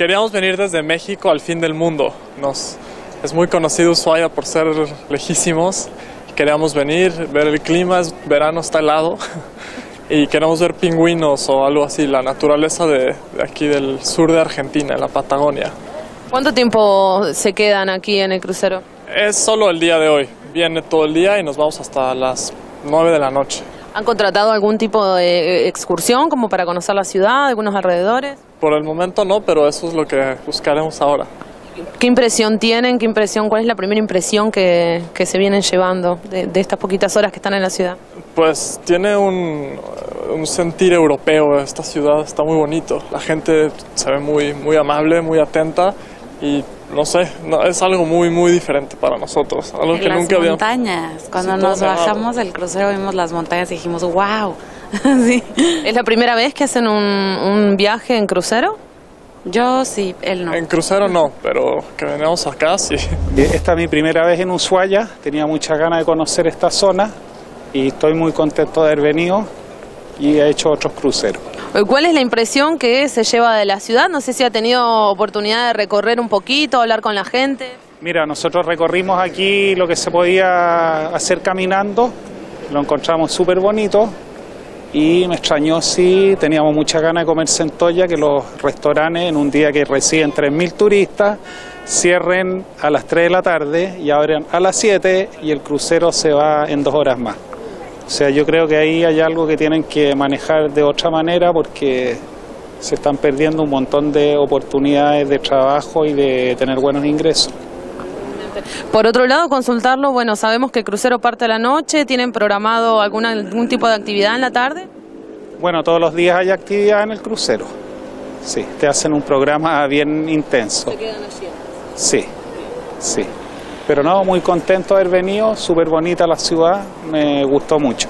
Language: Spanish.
Queríamos venir desde México al fin del mundo. Es muy conocido Ushuaia por ser lejísimos. Queríamos venir, ver el clima, es verano, está helado. Y queremos ver pingüinos o algo así, la naturaleza de aquí del sur de Argentina, en la Patagonia. ¿Cuánto tiempo se quedan aquí en el crucero? Es solo el día de hoy. Viene todo el día y nos vamos hasta las 9 de la noche. ¿Han contratado algún tipo de excursión como para conocer la ciudad, algunos alrededores? Por el momento no, pero eso es lo que buscaremos ahora. ¿Qué impresión tienen? ¿Cuál es la primera impresión que se vienen llevando de estas poquitas horas que están en la ciudad? Pues tiene un sentir europeo. Esta ciudad está muy bonito. La gente se ve muy amable, muy atenta y no sé, es algo muy diferente para nosotros. Algo que nunca habíamos. Las montañas. Cuando nos bajamos del crucero vimos las montañas y dijimos ¡wow! Sí. ¿Es la primera vez que hacen un viaje en crucero? Yo sí, él no. En crucero no, pero que venimos acá sí. Esta es mi primera vez en Ushuaia, tenía muchas ganas de conocer esta zona y estoy muy contento de haber venido y he hecho otros cruceros. ¿Cuál es la impresión que se lleva de la ciudad? No sé si ha tenido oportunidad de recorrer un poquito, hablar con la gente. Mira, nosotros recorrimos aquí lo que se podía hacer caminando, lo encontramos súper bonito. Y me extrañó, sí, teníamos muchas ganas de comer centolla, que los restaurantes en un día que reciben 3.000 turistas cierren a las 3 de la tarde y abren a las 7 y el crucero se va en 2 horas más. O sea, yo creo que ahí hay algo que tienen que manejar de otra manera porque se están perdiendo un montón de oportunidades de trabajo y de tener buenos ingresos. Por otro lado, consultarlo, bueno, sabemos que el crucero parte a la noche, ¿tienen programado algún tipo de actividad en la tarde? Bueno, todos los días hay actividad en el crucero, sí, te hacen un programa bien intenso. ¿Se quedan allí? Sí, sí, pero no, muy contento de haber venido, súper bonita la ciudad, me gustó mucho.